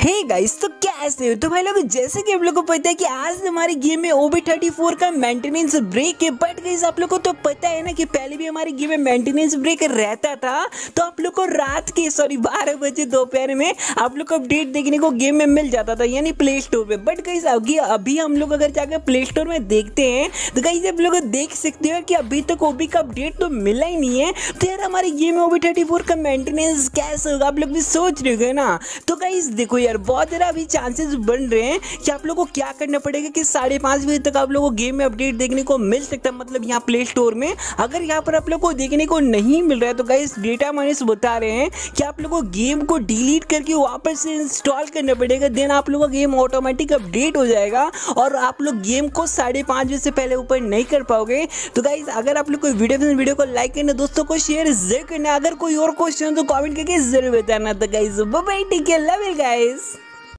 Hey guys, तो कैसे हो? तो भाई लोग, जैसे कि आप लोग को पता है कि आज हमारी गेम में OB34 का मेंटेनेंस ब्रेक है। बट गाइस, आप लोग को तो पता है ना कि पहले भी हमारी गेम में मेंटेनेंस ब्रेक रहता था, तो आप लोग को रात के 12 बजे दोपहर में आप लोग को अपडेट देखने को गेम में मिल जाता था, यानी प्ले स्टोर पर। बट गाइस, अभी हम लोग अगर जाकर प्ले स्टोर में देखते हैं तो गाइस आप लोग देख सकते हो कि अभी तक OB का अपडेट तो मिला ही नहीं है। तो यार, हमारी गेम में OB34 का मेंटेनेंस कैसे होगा, आप लोग भी सोच रहे हो ना। तो गाइस देखो यार, बहुत ज़्यादा अभी चांसेस बन रहे हैं कि आप लोगों को क्या करना पड़ेगा कि 5:30 बजे तक आप लोगों को गेम में अपडेट देखने को मिल सकता है, मतलब यहाँ प्ले स्टोर में। अगर यहाँ पर आप लोगों को देखने को नहीं मिल रहा है तो गाइस डेटा माइनर्स बता रहे हैं कि आप लोगों को गेम को डिलीट करके वापस से इंस्टॉल करना पड़ेगा, देन आप लोगों का गेम ऑटोमेटिक अपडेट हो जाएगा और आप लोग गेम को 5:30 बजे से पहले ऊपर नहीं कर पाओगे। तो गाइस, अगर आप लोग को वीडियो को लाइक करना, दोस्तों को शेयर जरूर करना, अगर कोई और क्वेश्चन तो कॉमेंट करके जरूर बताना। तो guys bye bye, take care, love you guys.